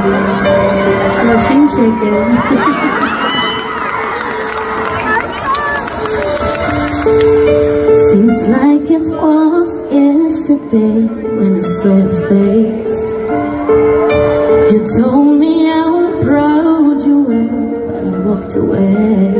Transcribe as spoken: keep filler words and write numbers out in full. So sing again. Seems like it was yesterday when I saw your face. You told me how proud you were, but I walked away.